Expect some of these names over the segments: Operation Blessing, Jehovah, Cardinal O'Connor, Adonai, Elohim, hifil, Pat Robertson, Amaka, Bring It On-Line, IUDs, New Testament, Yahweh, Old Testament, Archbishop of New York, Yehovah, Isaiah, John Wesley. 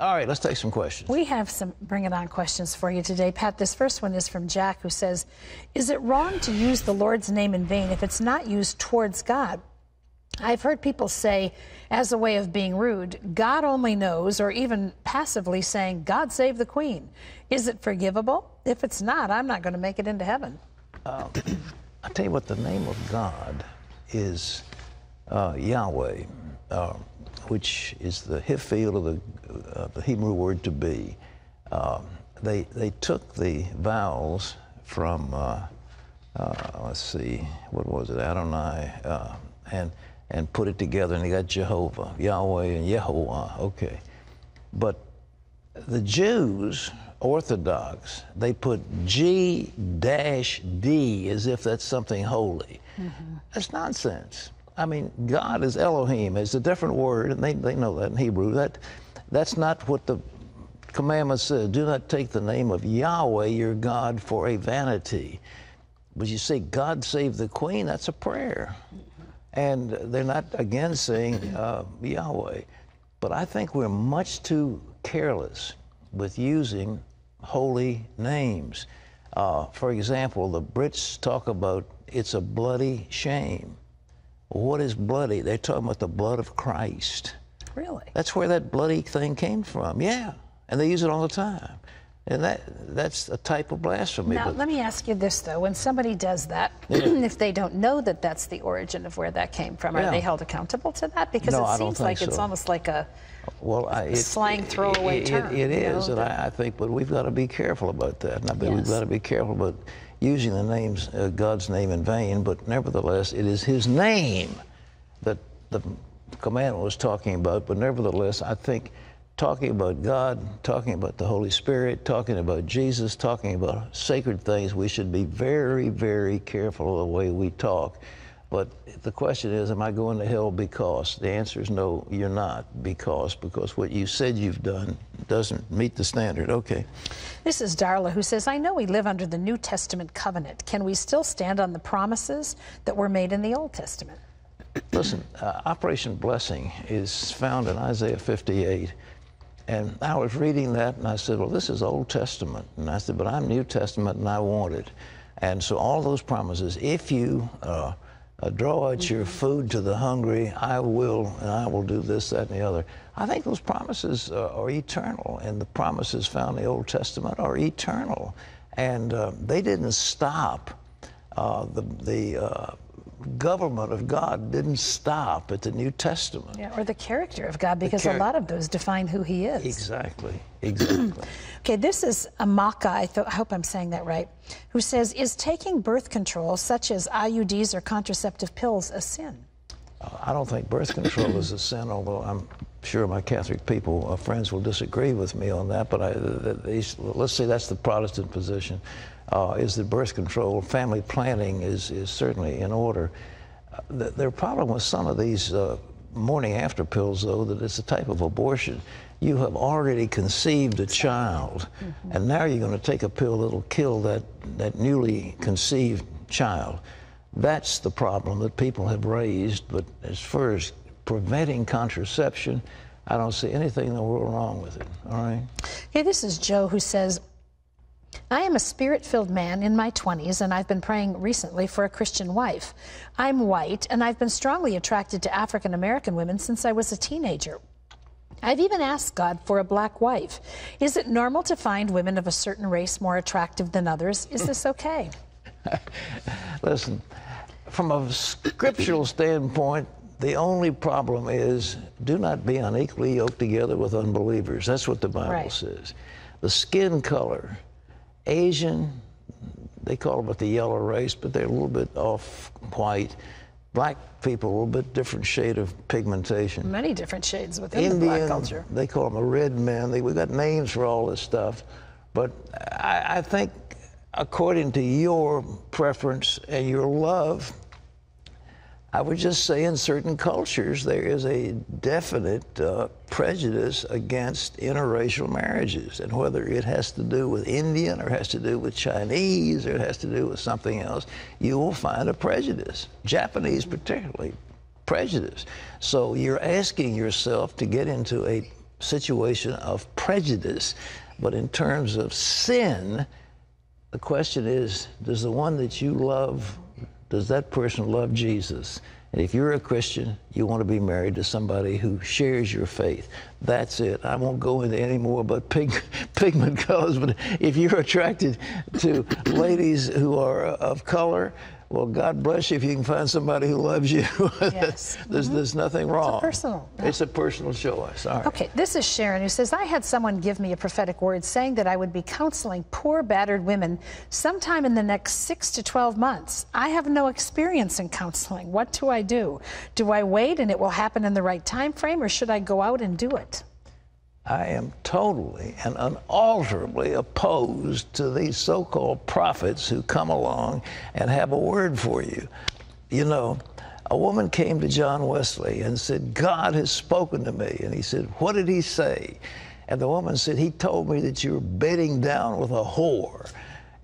All right, let's take some questions. We have some Bring It On questions for you today, Pat. This first one is from Jack, who says, is it wrong to use the Lord's name in vain if it's not used towards God? I've heard people say, as a way of being rude, God only knows, or even passively saying, God save the Queen. Is it forgivable? If it's not, I'm not going to make it into heaven. I'll tell you what, the name of God is Yahweh, which is the hifil of the Hebrew word to be. They took the vowels from, let's see, what was it, Adonai, and put it together, and they got Jehovah, Yahweh and Yehovah, okay. But the Jews, Orthodox, they put G-D as if that's something holy. Mm-hmm. That's nonsense. I mean, God is Elohim. It's a different word, and they know that in Hebrew. That's not what the commandment says. Do not take the name of Yahweh, your God, for a vanity. But you say, God save the Queen, that's a prayer. And they're not, again, saying Yahweh. But I think we're much too careless with using holy names. For example, the Brits talk about it's a bloody shame. What is bloody? They're talking about the blood of Christ. Really? That's where that bloody thing came from, yeah. And they use it all the time. And that's a type of blasphemy. Now, let me ask you this, though. When somebody does that, if they don't know that that's the origin of where that came from, are they held accountable to that? Because no, it seems like so. It's almost like a slang throwaway term. It is, you know? And I think, but we've got to be careful about that. And I believe we've got to be careful about using the names, God's name in vain, but nevertheless, it is His name that the commandment was talking about. But nevertheless, I think talking about God, talking about the Holy Spirit, talking about Jesus, talking about sacred things, we should be very, very careful of the way we talk. But the question is, am I going to hell because? The answer is no, you're not, because what you said you've done doesn't meet the standard. Okay. This is Darla, who says, I know we live under the New Testament covenant. Can we still stand on the promises that were made in the Old Testament? Listen, Operation Blessing is found in Isaiah 58. And I was reading that, and I said, well, this is Old Testament. And I said, but I'm New Testament, and I want it. And so all those promises, if you draw out your food to the hungry, I will do this, that, and the other. I think those promises are eternal, and the promises found in the Old Testament are eternal. And they didn't stop. The government of God didn't stop at the New Testament. Yeah, or the character of God, because a lot of those define who He is. Exactly, exactly. Okay, this is Amaka, I hope I'm saying that right, who says, is taking birth control, such as IUDs or contraceptive pills, a sin? I don't think birth control is a sin, although I'm sure my Catholic people, friends, will disagree with me on that, but let's say that's the Protestant position. Is that birth control, family planning is certainly in order. Their problem with some of these morning after pills, though, that it's a type of abortion. You have already conceived a child, and now you're going to take a pill that'll kill that newly conceived child. That's the problem that people have raised, but as far as preventing contraception, I don't see anything in the world wrong with it, all right? Okay, this is Joe, who says, I am a spirit-filled man in my 20s, and I've been praying recently for a Christian wife. I'm white, and I've been strongly attracted to African-American women since I was a teenager. I've even asked God for a black wife. Is it normal to find women of a certain race more attractive than others? Is this okay? Listen, from a scriptural standpoint, the only problem is do not be unequally yoked together with unbelievers. That's what the Bible says. The skin color, Asian, they call them the yellow race, but they're a little bit off white. Black people, a little bit different shade of pigmentation. Many different shades within Indian, the black culture. They call them the red men. We've got names for all this stuff. But I think according to your preference and your love, I would just say in certain cultures there is a definite prejudice against interracial marriages, and whether it has to do with Indian or has to do with Chinese or it has to do with something else, you will find a prejudice. Japanese particularly, prejudice. So you're asking yourself to get into a situation of prejudice. But in terms of sin, the question is, does the one that you love, does that person love Jesus? And if you're a Christian, you want to be married to somebody who shares your faith. That's it. I won't go into any more but pigment colors, but if you're attracted to ladies who are of color, well, God bless you if you can find somebody who loves you. Yes. there's nothing wrong. It's a personal. Yeah. It's a personal choice. All right. Okay, this is Sharon who says, I had someone give me a prophetic word saying that I would be counseling poor, battered women sometime in the next 6 to 12 months. I have no experience in counseling. What do I do? Do I wait and it will happen in the right time frame, or should I go out and do it? I am totally and unalterably opposed to these so-called prophets who come along and have a word for you. You know, a woman came to John Wesley and said, God has spoken to me. And he said, what did he say? And the woman said, he told me that you're bedding down with a whore.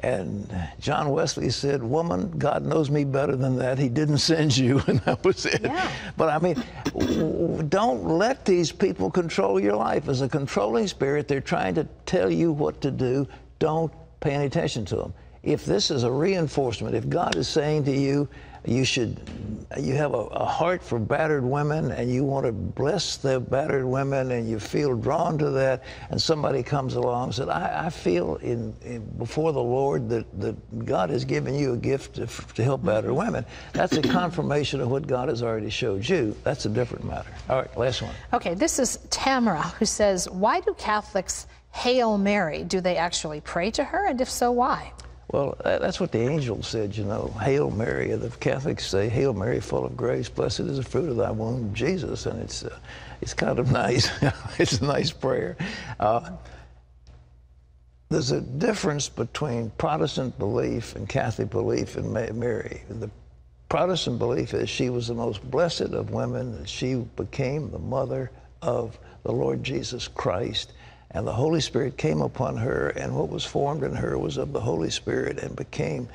And John Wesley said, woman, God knows me better than that. He didn't send you, and that was it. Yeah. But I mean, don't let these people control your life. As a controlling spirit, they're trying to tell you what to do. Don't pay any attention to them. If this is a reinforcement, if God is saying to you, you have a heart for battered women and you want to bless the battered women and you feel drawn to that, and somebody comes along and said, I feel before the Lord that God has given you a gift to help battered women. That's a confirmation of what God has already showed you. That's a different matter. All right, last one. Okay, this is Tamara who says, why do Catholics hail Mary? Do they actually pray to her, and if so, why? Well, that's what the angel said, you know. Hail Mary, the Catholics say, Hail Mary, full of grace, blessed is the fruit of thy womb, Jesus. And it's kind of nice. It's a nice prayer. There's a difference between Protestant belief and Catholic belief in Mary. The Protestant belief is she was the most blessed of women, that she became the mother of the Lord Jesus Christ. And the Holy Spirit came upon her, and what was formed in her was of the Holy Spirit and became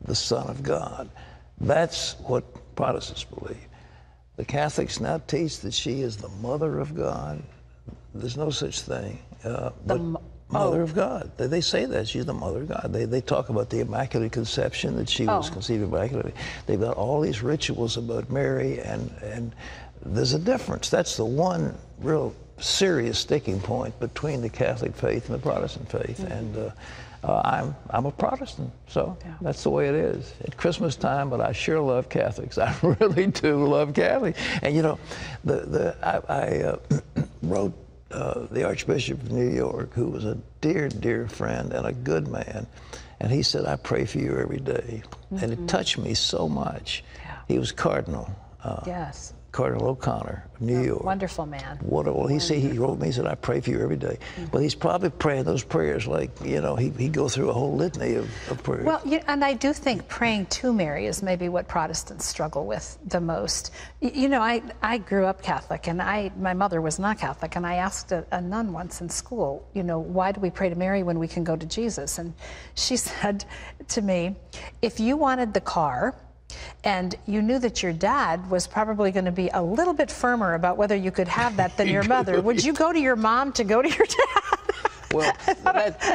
the Son of God. That's what Protestants believe. The Catholics now teach that she is the Mother of God. There's no such thing. Mother of God. They say that. She's the Mother of God. They talk about the Immaculate Conception, that she was conceived immaculately. They've got all these rituals about Mary, and there's a difference. That's the one real serious sticking point between the Catholic faith and the Protestant faith. Mm-hmm. And I'm a Protestant, so yeah, that's the way it is. At Christmas time, but I sure love Catholics. I really do love Catholics. And you know, I wrote the Archbishop of New York, who was a dear, dear friend and a good man, and he said, I pray for you every day. Mm-hmm. And it touched me so much. Yeah. He was Cardinal. Yes. Cardinal O'Connor of New York. Wonderful man. Wonderful. He wrote me, he said, I pray for you every day. Mm-hmm. But he's probably praying those prayers like, you know, he'd go through a whole litany of prayers. Well, yeah, and I do think praying to Mary is maybe what Protestants struggle with the most. You know, I grew up Catholic, and my mother was not Catholic, and I asked a nun once in school, you know, why do we pray to Mary when we can go to Jesus? And she said to me, if you wanted the car, and you knew that your dad was probably going to be a little bit firmer about whether you could have that than your mother, would you go to your mom to go to your dad? Well,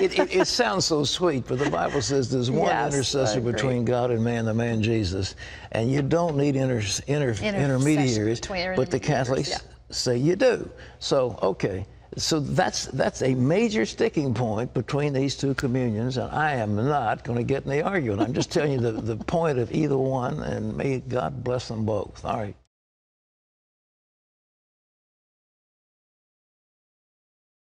it sounds so sweet, but the Bible says there's one intercessor between God and man, the man Jesus. And you don't need intermediaries, but the Catholics say you do. So, okay. So that's a major sticking point between these two communions, and I am not going to get in the argument. I'm just telling you the point of either one, and may God bless them both. All right.